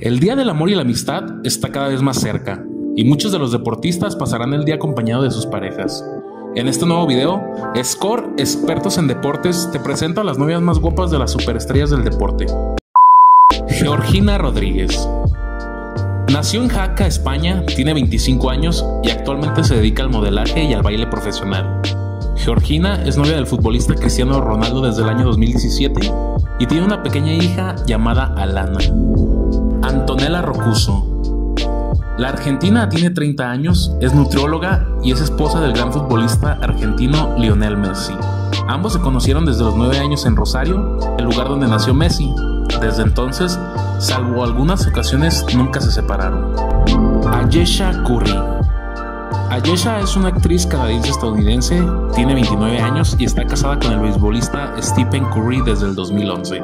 El Día del Amor y la Amistad está cada vez más cerca, y muchos de los deportistas pasarán el día acompañado de sus parejas. En este nuevo video, Score, expertos en deportes, te presenta a las novias más guapas de las superestrellas del deporte. Georgina Rodríguez. Nació en Jaca, España, tiene 25 años y actualmente se dedica al modelaje y al baile profesional. Georgina es novia del futbolista Cristiano Ronaldo desde el año 2017 y tiene una pequeña hija llamada Alana. Antonella Roccuzzo. La argentina tiene 30 años, es nutrióloga y es esposa del gran futbolista argentino Lionel Messi. Ambos se conocieron desde los 9 años en Rosario, el lugar donde nació Messi. Desde entonces, salvo algunas ocasiones, nunca se separaron. Ayesha Curry. Ayesha es una actriz canadiense-estadounidense, tiene 29 años y está casada con el beisbolista Stephen Curry desde el 2011.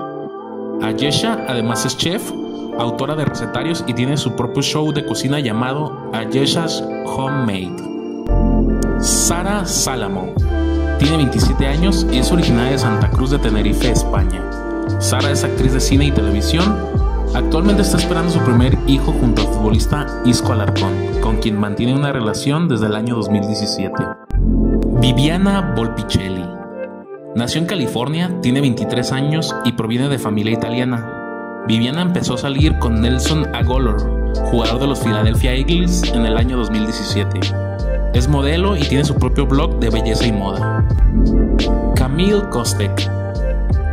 Ayesha además es chef, autora de recetarios y tiene su propio show de cocina llamado Ayesha's Homemade. Sara Salamo. Tiene 27 años y es originaria de Santa Cruz de Tenerife, España. Sara es actriz de cine y televisión. Actualmente está esperando su primer hijo junto al futbolista Isco Alarcón, con quien mantiene una relación desde el año 2017. Viviana Volpicelli. Nació en California, tiene 23 años y proviene de familia italiana. Viviana empezó a salir con Nelson Agollor, jugador de los Philadelphia Eagles, en el año 2017. Es modelo y tiene su propio blog de belleza y moda. Camille Kostek.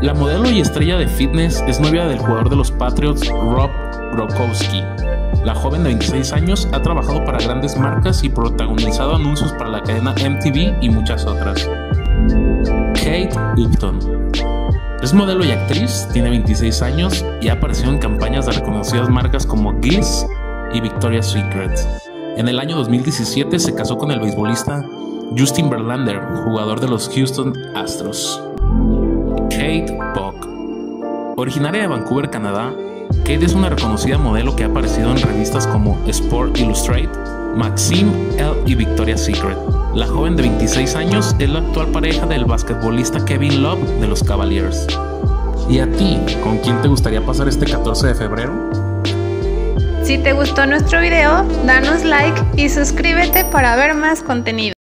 La modelo y estrella de fitness es novia del jugador de los Patriots Rob Gronkowski. La joven de 26 años ha trabajado para grandes marcas y protagonizado anuncios para la cadena MTV y muchas otras. Kate Upton. Es modelo y actriz, tiene 26 años y ha aparecido en campañas de reconocidas marcas como Guess y Victoria's Secret. En el año 2017 se casó con el beisbolista Justin Verlander, jugador de los Houston Astros. Kate Bock. Originaria de Vancouver, Canadá, Kate es una reconocida modelo que ha aparecido en revistas como Sport Illustrate, Maxim, Elle y Victoria's Secret. La joven de 26 años es la actual pareja del basquetbolista Kevin Love de los Cavaliers. ¿Y a ti, con quién te gustaría pasar este 14 de febrero? Si te gustó nuestro video, danos like y suscríbete para ver más contenido.